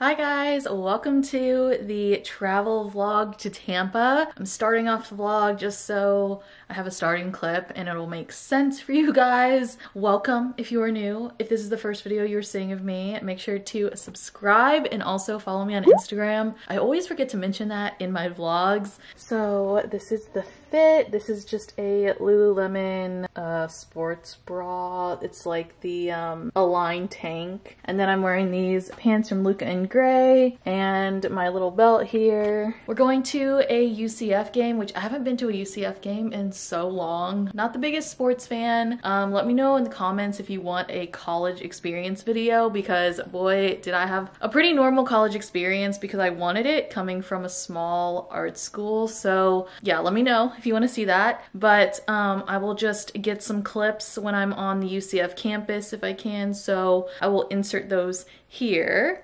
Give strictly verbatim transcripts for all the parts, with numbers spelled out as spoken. Hi guys, welcome to the travel vlog to Tampa. I'm starting off the vlog just so I have a starting clip and it'll make sense for you guys. Welcome if you are new. If this is the first video you're seeing of me, make sure to subscribe and also follow me on Instagram. I always forget to mention that in my vlogs. So this is the fit. This is just a Lululemon uh, sports bra. It's like the um, Align tank. And then I'm wearing these pants from Luca and Gray and my little belt here. We're going to a U C F game, which I haven't been to a U C F game in so long. Not the biggest sports fan. Um, let me know in the comments if you want a college experience video, because boy, did I have a pretty normal college experience, because I wanted it coming from a small art school. So yeah, let me know if you want to see that. But um, I will just get some clips when I'm on the U C F campus if I can. So I will insert those here.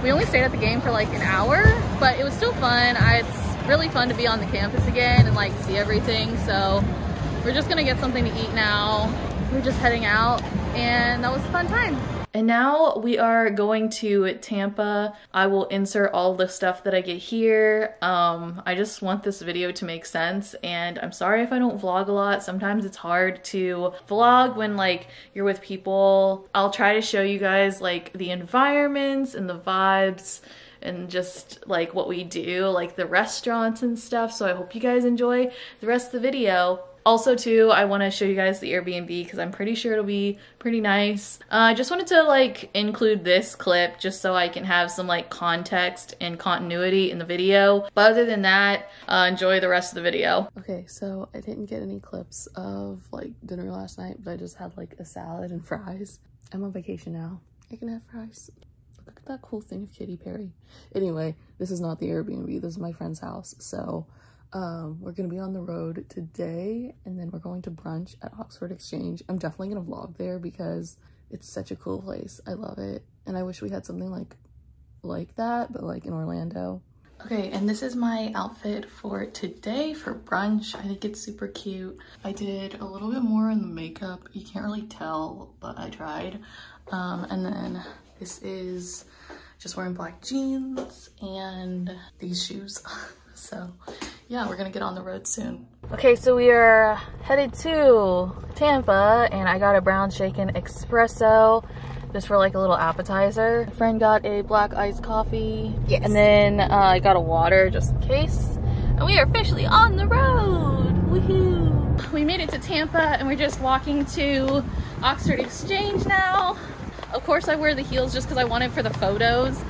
We only stayed at the game for like an hour, but it was still fun. I, it's really fun to be on the campus again and like see everything. So we're just gonna get something to eat now. We're just heading out, and that was a fun time. And now we are going to Tampa. I will insert all the stuff that I get here. Um, I just want this video to make sense, and I'm sorry if I don't vlog a lot. Sometimes it's hard to vlog when like you're with people. I'll try to show you guys like the environments and the vibes and just like what we do, like the restaurants and stuff. So I hope you guys enjoy the rest of the video. Also too, I want to show you guys the Airbnb because I'm pretty sure it'll be pretty nice. I uh, just wanted to like include this clip just so I can have some like context and continuity in the video. But other than that, uh, enjoy the rest of the video. Okay, so I didn't get any clips of like dinner last night, but I just had like a salad and fries. I'm on vacation now. I can have fries. Look at that cool thing of Katy Perry. Anyway, this is not the Airbnb. This is my friend's house, so... Um, we're gonna be on the road today, and then we're going to brunch at Oxford Exchange. I'm definitely gonna vlog there because it's such a cool place. I love it, and I wish we had something like like that, but like in Orlando. Okay, and this is my outfit for today for brunch. I think it's super cute. I did a little bit more in the makeup. You can't really tell, but I tried. Um, and then this is just wearing black jeans and these shoes. So yeah, we're gonna get on the road soon. Okay, so we are headed to Tampa, and I got a brown shaken espresso just for like a little appetizer. My friend got a black iced coffee. Yes. And then uh, I got a water just in case. And we are officially on the road. Woohoo! We made it to Tampa, and we're just walking to Oxford Exchange now. Of course I wear the heels just because I want it for the photos.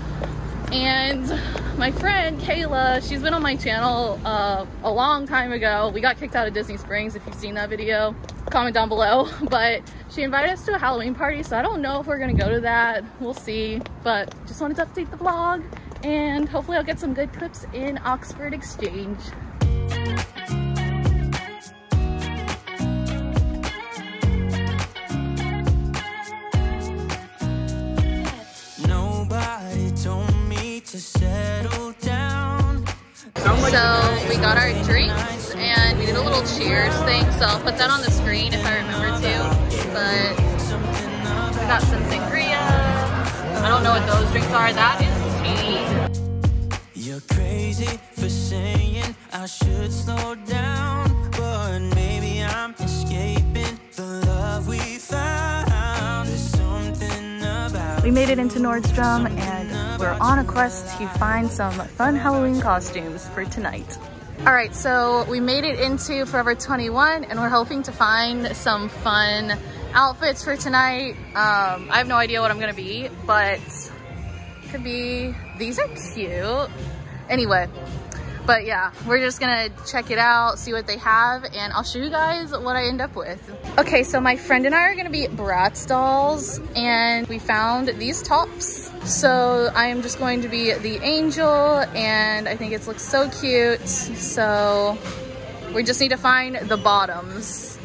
And my friend Kayla, she's been on my channel uh, a long time ago. We got kicked out of Disney Springs. If you've seen that video, comment down below. But she invited us to a Halloween party, so I don't know if we're gonna go to that. We'll see. But just wanted to update the vlog, and hopefully I'll get some good clips in Oxford Exchange. So we got our drinks and we did a little cheers thing, so I'll put that on the screen if I remember to. But we got some sangria. I don't know what those drinks are. That is tea. You're crazy for saying I should slow down, but maybe I'm escaping the love we found. There's something about. We made it into Nordstrom, and we're on a quest to find some fun Halloween costumes for tonight. All right, so we made it into Forever twenty-one, and we're hoping to find some fun outfits for tonight. Um, I have no idea what I'm gonna be, but could be, these are cute. Anyway, but yeah, we're just gonna check it out, see what they have, and I'll show you guys what I end up with. Okay, so my friend and I are gonna be Bratz dolls, and we found these tops. So I am just going to be the angel, and I think it looks so cute. So we just need to find the bottoms.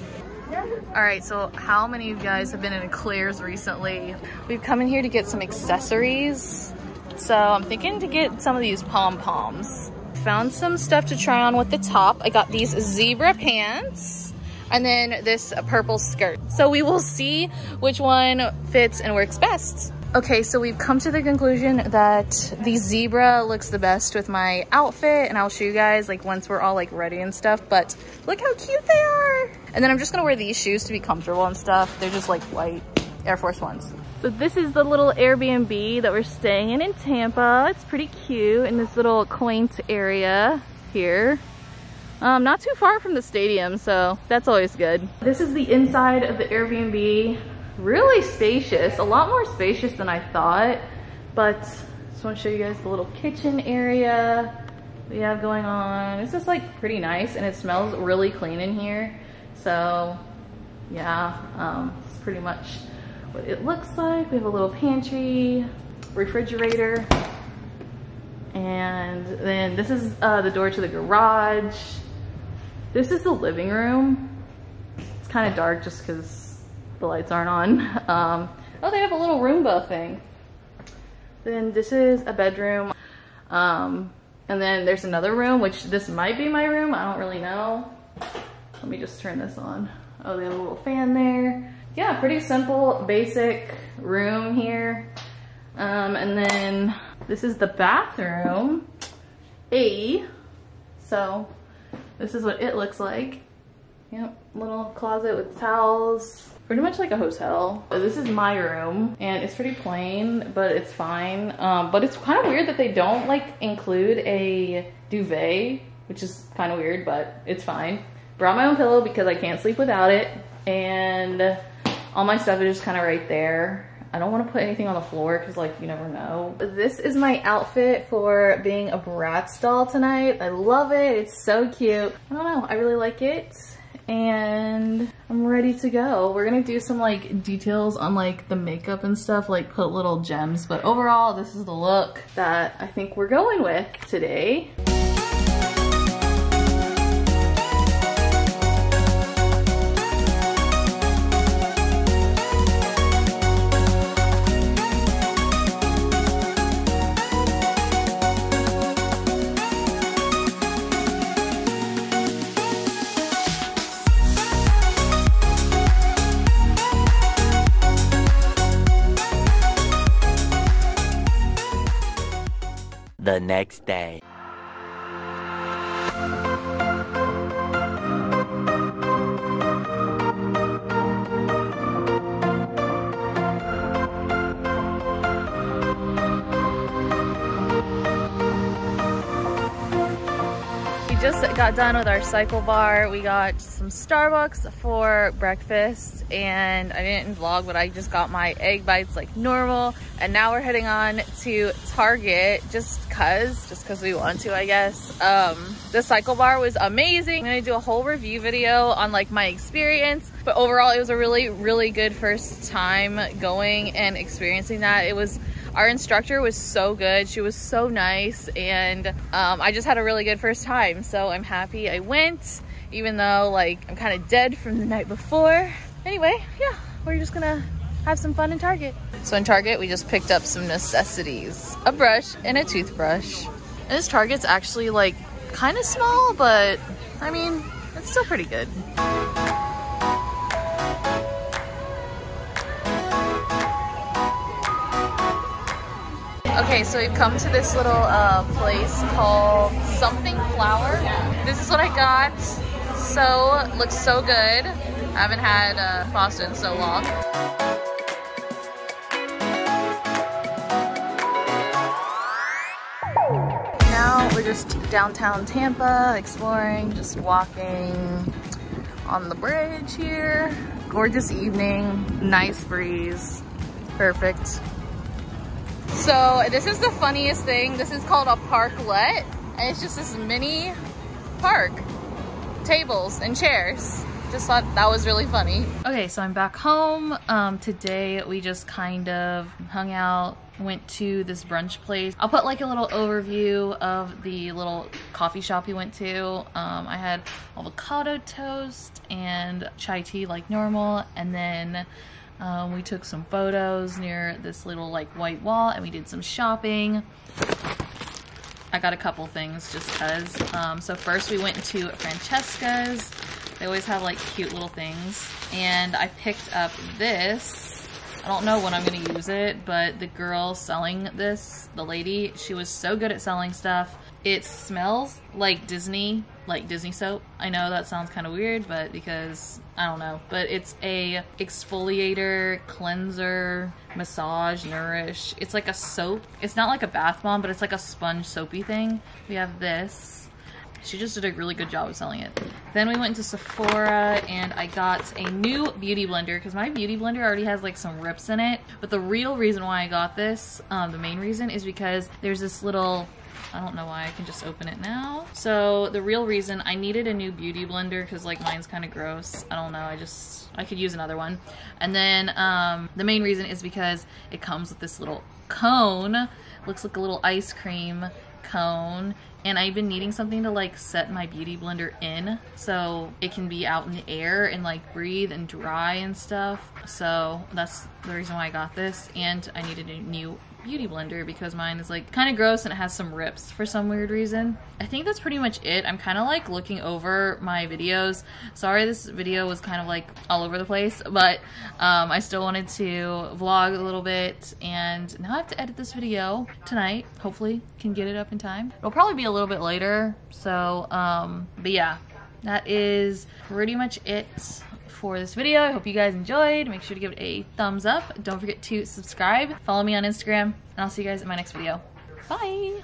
All right, so how many of you guys have been in a Claire's recently? We've come in here to get some accessories. So I'm thinking to get some of these pom-poms. Found some stuff to try on with the top. I got these zebra pants. and then this purple skirt. So we will see which one fits and works best. Okay, so we've come to the conclusion that the zebra looks the best with my outfit, and I'll show you guys like once we're all like ready and stuff, but look how cute they are. And then I'm just gonna wear these shoes to be comfortable and stuff. They're just like white Air Force Ones. So this is the little Airbnb that we're staying in in Tampa. It's pretty cute in this little quaint area here. Um, not too far from the stadium, so that's always good. This is the inside of the Airbnb. Really spacious, a lot more spacious than I thought, but just want to show you guys the little kitchen area we have going on. This is like pretty nice, and it smells really clean in here. So yeah, um, it's pretty much what it looks like. We have a little pantry, refrigerator, and then this is uh, the door to the garage. This is the living room. It's kind of dark just because the lights aren't on. Um, oh, they have a little Roomba thing. Then this is a bedroom. Um, and then there's another room, which this might be my room. I don't really know. Let me just turn this on. Oh, they have a little fan there. Yeah, pretty simple, basic room here. Um, and then this is the bathroom. A. So this is what it looks like. Yep, little closet with towels. Pretty much like a hotel. This is my room, and it's pretty plain, but it's fine. Um, but it's kind of weird that they don't like include a duvet, which is kind of weird, but it's fine. Brought my own pillow because I can't sleep without it, and all my stuff is just kind of right there. I don't want to put anything on the floor because like you never know. This is my outfit for being a Bratz doll tonight. I love it, it's so cute. I don't know, I really like it. And I'm ready to go. We're gonna do some like details on like the makeup and stuff, like put little gems, but overall this is the look that I think we're going with today. The next day. We just got done with our Cycle Bar. We got some Starbucks for breakfast, and I didn't vlog, but I just got my egg bites like normal, and now we're heading on to Target just cuz just cuz we want to, I guess. Um the Cycle Bar was amazing. I'm gonna do a whole review video on like my experience, but overall it was a really really good first time going and experiencing that. It was Our instructor was so good. She was so nice, and um, I just had a really good first time. So I'm happy I went, even though like I'm kind of dead from the night before. Anyway, yeah, we're just gonna have some fun in Target. So in Target, we just picked up some necessities, a brush and a toothbrush. And this Target's actually like kind of small, but I mean, it's still pretty good. Okay, so we've come to this little uh, place called Something Flower. This is what I got. So, looks so good. I haven't had uh, pasta in so long. Now we're just downtown Tampa, exploring, just walking on the bridge here. Gorgeous evening, nice breeze, perfect. So this is the funniest thing. This is called a parklet, and it's just this mini park. Tables and chairs. Just thought that was really funny. Okay, so I'm back home. Um, today we just kind of hung out, went to this brunch place. I'll put like a little overview of the little coffee shop we went to. Um, I had avocado toast and chai tea like normal, and then Um, we took some photos near this little like white wall, and we did some shopping. I got a couple things just cause. Um, so first we went to Francesca's. They always have like cute little things. And I picked up this. I don't know when I'm going to use it, but the girl selling this, the lady, she was so good at selling stuff. It smells like Disney, like Disney soap. I know that sounds kind of weird, but because I don't know. But it's a exfoliator, cleanser, massage, nourish. It's like a soap. It's not like a bath bomb, but it's like a sponge soapy thing. We have this. She just did a really good job of selling it. Then we went to Sephora and I got a new beauty blender because my beauty blender already has like some rips in it. But the real reason why I got this, um, the main reason is because there's this little, I don't know why, I can just open it now. So the real reason I needed a new beauty blender because like mine's kind of gross. I don't know, I just, I could use another one. And then um, the main reason is because it comes with this little cone. Looks like a little ice cream cone. And I've been needing something to like set my beauty blender in so it can be out in the air and like breathe and dry and stuff. So that's the reason why I got this. And I needed a new beauty blender because mine is like kind of gross and it has some rips for some weird reason. I think that's pretty much it. I'm kind of like looking over my videos. Sorry this video was kind of like all over the place, but um, I still wanted to vlog a little bit, and now I have to edit this video tonight. Hopefully can get it up in time. It'll probably be a little bit later, so um, but yeah, that is pretty much it for this video. I hope you guys enjoyed. Make sure to give it a thumbs up. Don't forget to subscribe. Follow me on Instagram, and I'll see you guys in my next video. Bye!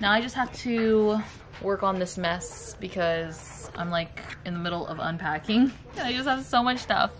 Now I just have to work on this mess because I'm like in the middle of unpacking. I just have so much stuff.